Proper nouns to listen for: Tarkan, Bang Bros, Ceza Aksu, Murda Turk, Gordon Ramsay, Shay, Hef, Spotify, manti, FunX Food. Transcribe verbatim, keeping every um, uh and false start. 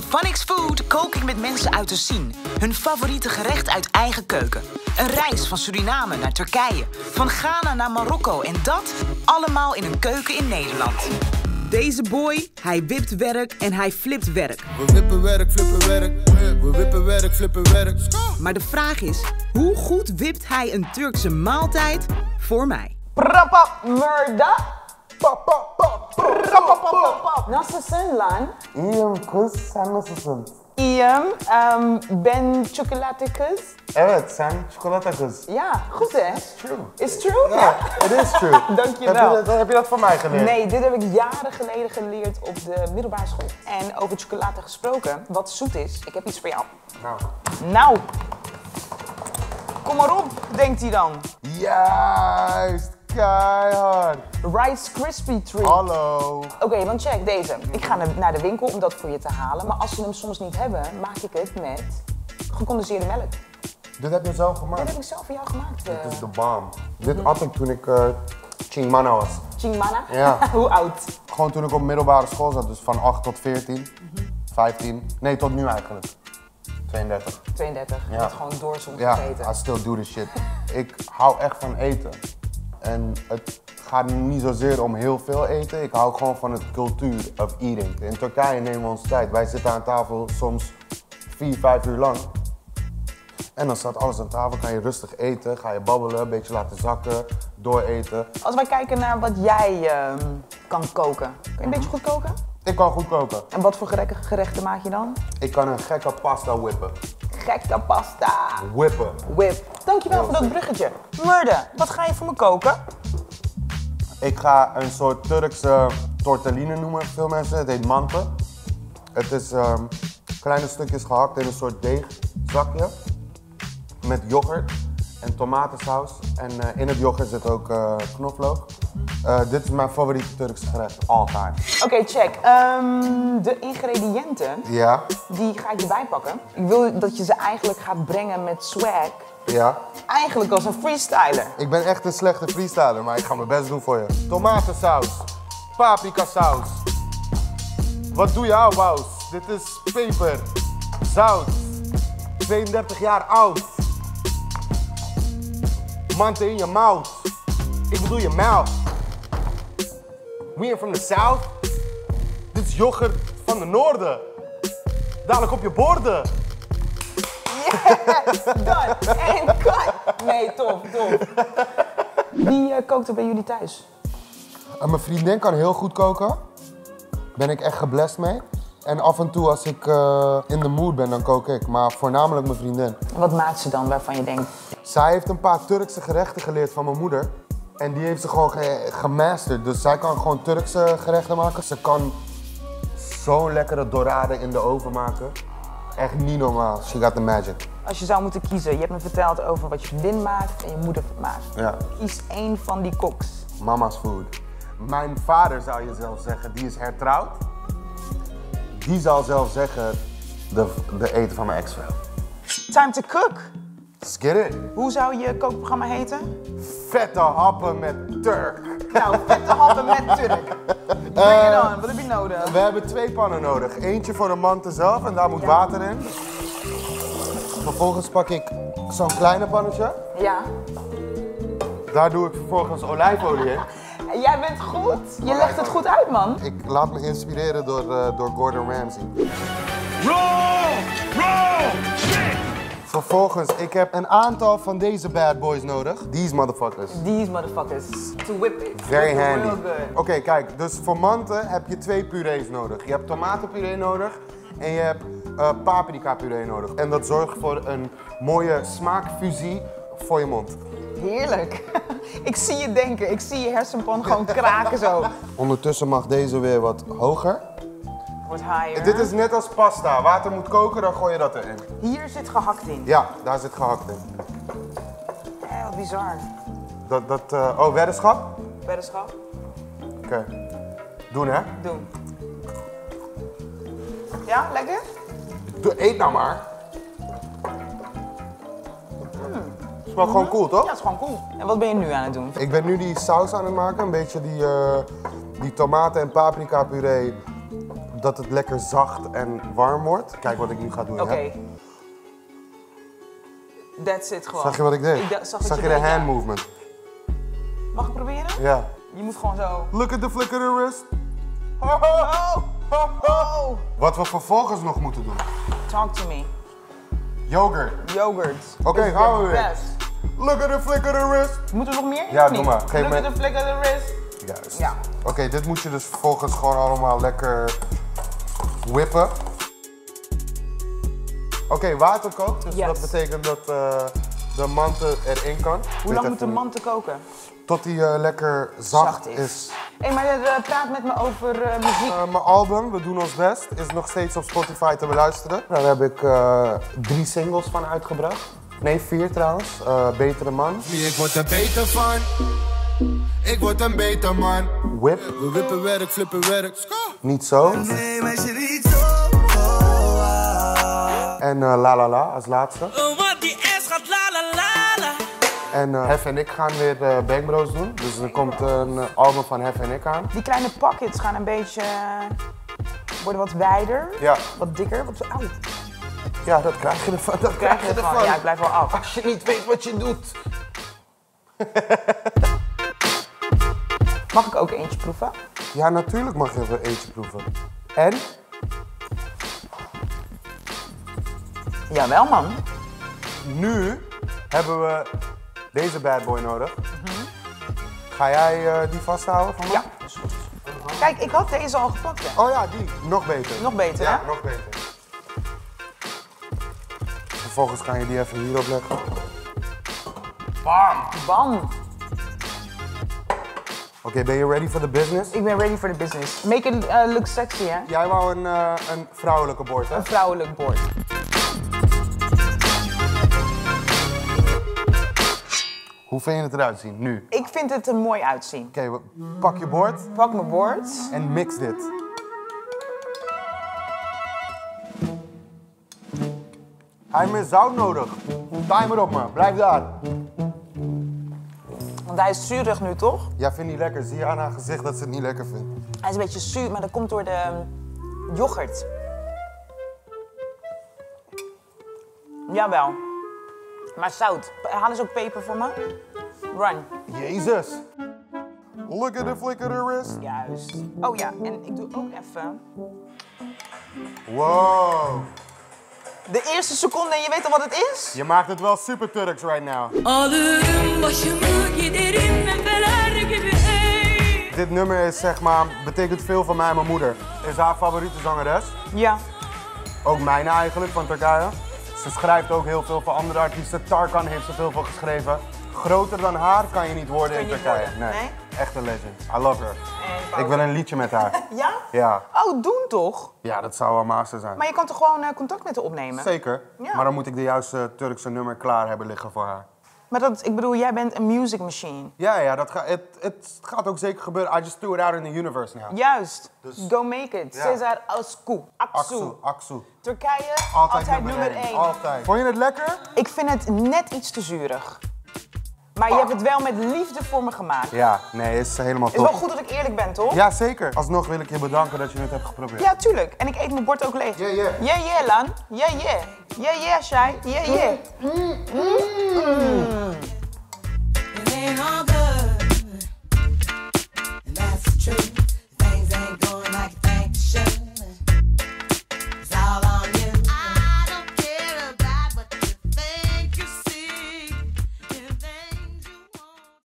In FunX Food kook ik met mensen uit de scene. Hun favoriete gerecht uit eigen keuken. Een reis van Suriname naar Turkije. Van Ghana naar Marokko. En dat allemaal in een keuken in Nederland. Deze boy, hij wipt werk en hij flipt werk. We wippen werk, flippen werk. We wippen werk, flippen werk. Maar de vraag is, hoe goed wipt hij een Turkse maaltijd voor mij? Prapap, Murda. Nasılsın lan? İyiyim kız, sen nasılsın? İyiyim, ben çikolata kız. Evet, sen çikolata kız. Ja, goed hè? It's true. It's true? Ja, yeah, it is true. Dankjewel. Heb je, heb je dat van mij geleerd? Nee, dit heb ik jaren geleden geleerd op de middelbare school. En over chocolade gesproken, wat zoet is, ik heb iets voor jou. Nou. Nou. Kom maar op, denkt hij dan. Juist. Keihard. Rice Krispie Treat. Hallo. Oké, okay, want check deze. Ik ga naar de winkel om dat voor je te halen. Maar als ze hem soms niet hebben, maak ik het met gecondenseerde melk. Dit heb je zelf gemaakt? Dit heb ik zelf voor jou gemaakt. Dit uh... is de bomb. Dit mm. at ik toen ik uh, Chingmana was. Chingmana? Ja. Hoe oud? Gewoon toen ik op middelbare school zat. Dus van acht tot veertien. Mm-hmm. vijftien. Nee, tot nu eigenlijk. tweeëndertig. tweeëndertig. Ja. Dat gewoon door zonder ja, eten. Ja, I still do this shit. Ik hou echt van eten. En het gaat niet zozeer om heel veel eten. Ik hou gewoon van het cultuur of eating. In Turkije nemen we ons tijd. Wij zitten aan tafel soms vier, vijf uur lang. En dan staat alles aan tafel. Kan je rustig eten, ga je babbelen, een beetje laten zakken, dooreten. Als wij kijken naar wat jij uh, kan koken. Kun je een beetje goed koken? Ik kan goed koken. En wat voor gerechten maak je dan? Ik kan een gekke pasta whippen. Gekke pasta. Whippen. Whip. Dankjewel voor dat bruggetje. Murda, wat ga je voor me koken? Ik ga een soort Turkse tortelline noemen, veel mensen. Het heet manti. Het is um, kleine stukjes gehakt in een soort deegzakje. Met yoghurt en tomatensaus. En uh, in het yoghurt zit ook uh, knoflook. Uh, dit is mijn favoriete Turkse gerecht, altijd. Oké, okay, check. Um, de ingrediënten, ja. Die ga ik erbij pakken. Ik wil dat je ze eigenlijk gaat brengen met swag. Ja. Eigenlijk als een freestyler. Ik ben echt een slechte freestyler, maar ik ga mijn best doen voor je. Tomatensaus, paprikasaus. Wat doe je aan, Wous? Dit is peper, zout, tweeëndertig jaar oud. Manti in je mouth. Ik bedoel je mouth. We are from the south. Dit is yoghurt van de noorden. Dadelijk op je borden. Yes, done. En cut. Nee, tof, tof. Wie uh, kookt er bij jullie thuis? Uh, mijn vriendin kan heel goed koken. Daar ben ik echt geblest mee. En af en toe als ik uh, in de mood ben, dan kook ik. Maar voornamelijk mijn vriendin. Wat maakt ze dan waarvan je denkt? Zij heeft een paar Turkse gerechten geleerd van mijn moeder. En die heeft ze gewoon ge gemasterd. Dus zij kan gewoon Turkse gerechten maken. Ze kan zo'n lekkere dorade in de oven maken. Echt niet normaal. She got the magic. Als je zou moeten kiezen, je hebt me verteld over wat je vriendin maakt en je moeder maakt. Ja. Kies één van die koks. Mama's food. Mijn vader zou je zelf zeggen, die is hertrouwd. Die zal zelf zeggen, de, de eten van mijn ex-vrouw. Time to cook. Let's get it. Hoe zou je kookprogramma heten? Vette happen met Turk. Nou, vette happen met Turk. Breng uh, het aan, wat heb je nodig? We hebben twee pannen nodig. Eentje voor de manti zelf en daar moet ja. water in. Vervolgens pak ik zo'n kleine pannetje. Ja. Daar doe ik vervolgens olijfolie in. Jij bent goed. Je legt het goed uit, man. Ik laat me inspireren door, uh, door Gordon Ramsay. Roll! Roll! Shit! Vervolgens, ik heb een aantal van deze bad boys nodig. These motherfuckers. These motherfuckers. To whip it. Very handy. Oké, okay, kijk, dus voor manti heb je twee purees nodig. Je hebt tomatenpuree nodig en je hebt uh, paprikapuree nodig. En dat zorgt voor een mooie smaakfusie voor je mond. Heerlijk. Ik zie je denken, ik zie je hersenpan gewoon kraken zo. Ondertussen mag deze weer wat hoger. Dit is net als pasta. Water moet koken, dan gooi je dat erin. Hier zit gehakt in? Ja, daar zit gehakt in. Heel bizar. Dat, dat, uh, oh, weddenschap? Weddenschap. Oké. Okay. Doen, hè? Doen. Ja, lekker? Doe, eet nou maar. Het is wel gewoon cool, toch? Ja, het is gewoon cool. En wat ben je nu aan het doen? Ik ben nu die saus aan het maken. Een beetje die, uh, die tomaten en paprika puree. dat het lekker zacht en warm wordt. Kijk wat ik nu ga doen. Oké. Okay. That's it gewoon. Zag je wat ik deed? Ik zag zag je, je de hand ja. movement? Mag ik proberen? Ja. Je moet gewoon zo. Look at the flickering wrist. Ho, ho, ho, ho, ho. Wat we vervolgens nog moeten doen. Talk to me. Yoghurt. Yoghurt. Oké, okay, gaan we weer. Look at the flickering wrist. Moeten we nog meer? Ja, doe maar. Geef Look me... at the flickering wrist. Juist. Ja. Oké, okay, dit moet je dus vervolgens gewoon allemaal lekker whippen. Oké, okay, water kookt, dus yes. dat betekent dat uh, de manten erin kan. Hoe lang moet de manten koken? Tot die uh, lekker zacht, zacht is. is. Hé, hey, maar je uh, praat met me over uh, muziek. Uh, mijn album, We Doen Ons Best, is nog steeds op Spotify te beluisteren. Daar heb ik uh, drie singles van uitgebracht. Nee, vier trouwens. Uh, Betere Man. Ik word er beter van. Ik word een beter man. Whip. We wippen werk, flippen werk. Niet zo. Nee, meisje, niet zo. En uh, La La La als laatste. Oh, wat die S gaat la la la la. En uh, Hef en ik gaan weer uh, Bang Bros doen. Dus er komt uh, een album van Hef en ik aan. Die kleine pockets gaan een beetje... worden wat wijder. Ja. Wat dikker, wat zo oud. Ja, dat krijg je ervan. Dat, dat krijg je ervan. ervan. Ja, ik blijf wel af. Als je niet weet wat je doet. Mag ik ook eentje proeven? Ja, natuurlijk mag je er eentje proeven. En? Jawel, man. Nu hebben we deze bad boy nodig. Mm-hmm. Ga jij uh, die vasthouden van me? Ja. Kijk, ik had deze al gepakt. Hè. Oh ja, die. Nog beter. Nog beter, ja, hè? nog beter. Vervolgens ga je die even hierop leggen. Bam. Bam. Oké, okay, ben je ready for the business? Ik ben ready for the business. Make it uh, look sexy, hè? Jij wou een, uh, een vrouwelijke board, hè? Een vrouwelijk board. Hoe vind je het eruit zien, nu? Ik vind het er mooi uitzien. Oké, okay, pak je board. Pak mijn board. En mix dit. Hij heeft meer zout nodig. Timer op me, blijf daar. Want hij is zuurig nu, toch? Ja, vindt hij lekker. Zie je aan haar gezicht dat ze het niet lekker vindt. Hij is een beetje zuur, maar dat komt door de yoghurt. Jawel. Maar zout. Haal eens ook peper voor me. Run. Jezus. Look at the flick of the wrist. Juist. Oh ja, en ik doe ook even... Wow. De eerste seconde en je weet al wat het is? Je maakt het wel super Turks right now. Dit nummer is zeg maar, betekent veel van mij en mijn moeder. Is haar favoriete zangeres. Ja. Ook mijn eigenlijk, van Turkije. Ze schrijft ook heel veel voor andere artiesten. Tarkan heeft er veel voor geschreven. Groter dan haar kan je niet worden je in Turkije. Worden. Nee. nee. Echt een legend. I love her. Ik wil een liedje met haar. Ja? Ja. Oh, doen toch? Ja, dat zou wel master zijn. Maar je kan toch gewoon uh, contact met haar opnemen? Zeker. Ja. Maar dan moet ik de juiste Turkse nummer klaar hebben liggen voor haar. Maar dat, ik bedoel, jij bent een music machine. Ja, ja, dat gaat, het, het gaat ook zeker gebeuren. I just threw it out in the universe now. Juist. Dus... Go make it. Ja. Ceza Aksu. Aksu. Aksu. Turkije, altijd, altijd nummer één. Altijd. Vond je het lekker? Ik vind het net iets te zuurig. Maar je hebt het wel met liefde voor me gemaakt. Ja, nee, is helemaal top. Het is wel goed dat ik eerlijk ben, toch? Ja, zeker. Alsnog wil ik je bedanken dat je het hebt geprobeerd. Ja, tuurlijk. En ik eet mijn bord ook leeg. Yeah, yeah. Yeah, yeah, Lan. Yeah, yeah. Yeah, yeah, Shay. Yeah, yeah. Mm. Mm. Mm. Mm.